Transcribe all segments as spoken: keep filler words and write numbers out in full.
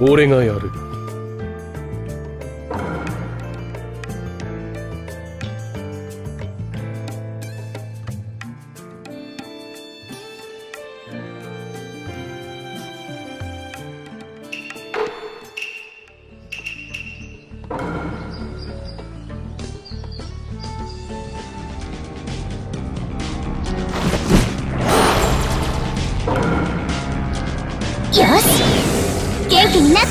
俺がやる。よし、元気になって。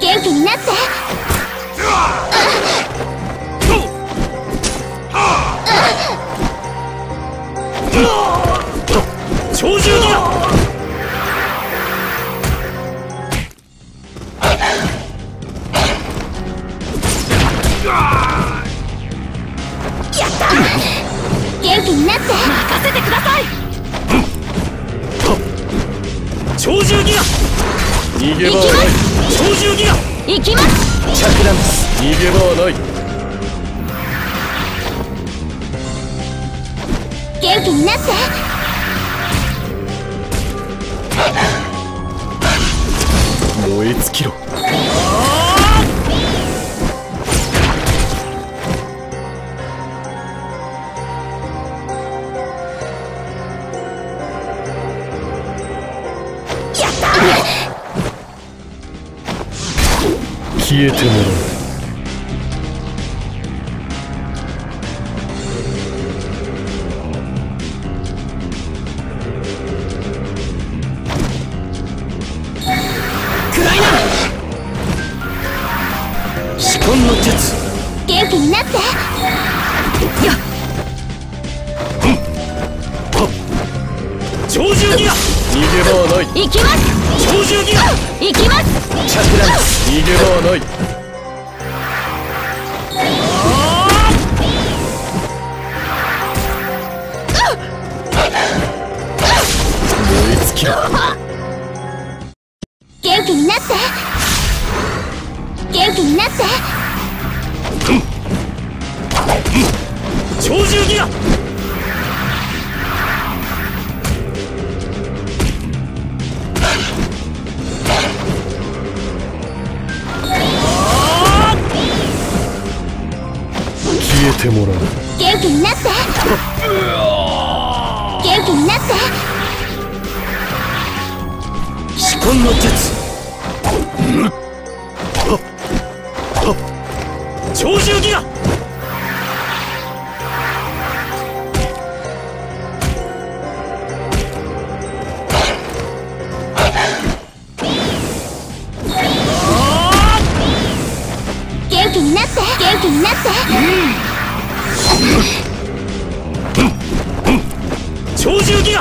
元気になって。 燃え尽きろ。 消えてもらう。 元気になって。元気になって。至根の術。鳥獣儀だ。元気になって。元気になって。うん。 鳥獣儀だ。